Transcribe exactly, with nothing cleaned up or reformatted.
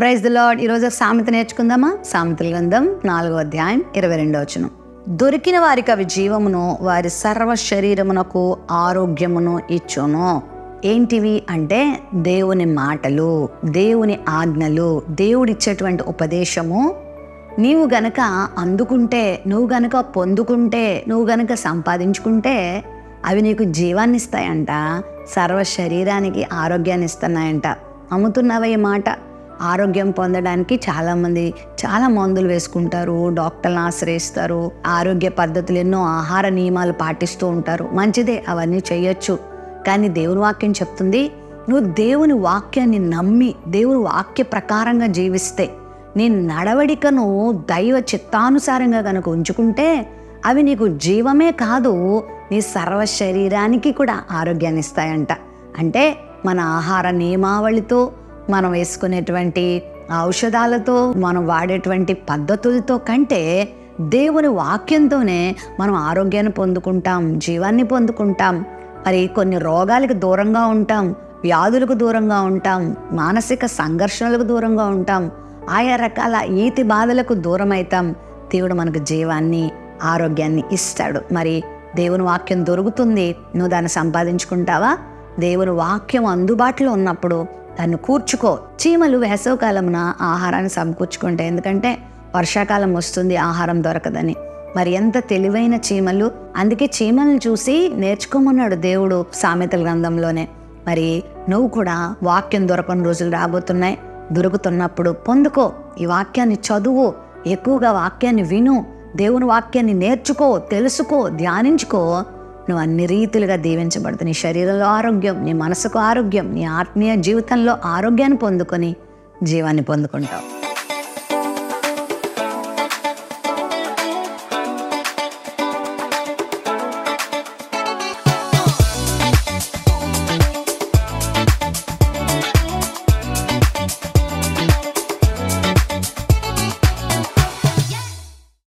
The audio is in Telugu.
Praise the lord. ఈరోజు సామెత నేర్చుకుందామా? సామెతల గ్రంథం నాలుగో అధ్యాయం ఇరవై రెండవ వచనం. దొరికిన వారికి అవి జీవమును, వారి సర్వ శరీరమునకు ఆరోగ్యమును ఇచ్చును. ఏంటివి అంటే దేవుని మాటలు, దేవుని ఆజ్ఞలు, దేవుడిచ్చేటువంటి ఉపదేశము. నీవు గనక అందుకుంటే, నువ్వు గనక పొందుకుంటే, నువ్వు గనక సంపాదించుకుంటే అవి నీకు జీవాన్ని ఇస్తాయంట, సర్వ శరీరానికి ఆరోగ్యాన్ని ఇస్తున్నాయంట. అమ్ముతున్నావా ఈ మాట? ఆరోగ్యం పొందడానికి చాలామంది చాలా మందులు వేసుకుంటారు, డాక్టర్లను ఆశ్రయిస్తారు, ఆరోగ్య పద్ధతులు ఎన్నో ఆహార నియమాలు పాటిస్తూ ఉంటారు. మంచిదే, అవన్నీ చేయొచ్చు. కానీ దేవుని వాక్యం చెప్తుంది, నువ్వు దేవుని వాక్యాన్ని నమ్మి దేవుని వాక్య ప్రకారంగా జీవిస్తే, నీ నడవడికను దైవ చిత్తానుసారంగా కనుక ఉంచుకుంటే అవి నీకు జీవమే కాదు, నీ సర్వ శరీరానికి కూడా ఆరోగ్యాన్ని ఇస్తాయంట. అంటే మన ఆహార నియమావళితో, మనం వేసుకునేటువంటి ఔషధాలతో, మనం వాడేటువంటి పద్ధతులతో కంటే దేవుని వాక్యంతోనే మనం ఆరోగ్యాన్ని పొందుకుంటాం, జీవాన్ని పొందుకుంటాం. మరి కొన్ని రోగాలకు దూరంగా ఉంటాం, వ్యాధులకు దూరంగా ఉంటాం, మానసిక సంఘర్షణలకు దూరంగా ఉంటాం, ఆయా రకాల ఈతి బాధలకు దూరం అవుతాం. దేవుడు మనకు జీవాన్ని, ఆరోగ్యాన్ని ఇస్తాడు. మరి దేవుని వాక్యం దొరుకుతుంది, నువ్వు దాన్ని సంపాదించుకుంటావా? దేవుని వాక్యం అందుబాటులో ఉన్నప్పుడు దాన్ని కూర్చుకో. చీమలు వేసవకాలమున ఆహారాన్ని సమకూర్చుకుంటాయి, ఎందుకంటే వర్షాకాలం వస్తుంది, ఆహారం దొరకదని. మరి ఎంత తెలివైన చీమలు! అందుకే చీమలను చూసి నేర్చుకోమన్నాడు దేవుడు సామెతల గ్రంథంలోనే. మరి నువ్వు కూడా వాక్యం దొరకని రోజులు రాబోతున్నాయి, దొరుకుతున్నప్పుడు పొందుకో, ఈ వాక్యాన్ని చదువు, ఎక్కువగా వాక్యాన్ని విను, దేవుని వాక్యాన్ని నేర్చుకో, తెలుసుకో, ధ్యానించుకో. నువ్వు అన్ని రీతులుగా దీవించబడుతు. నీ శరీరంలో ఆరోగ్యం, నీ మనసుకు ఆరోగ్యం, నీ ఆత్మీయ జీవితంలో ఆరోగ్యాన్ని పొందుకొని జీవాన్ని పొందుకుంటావు.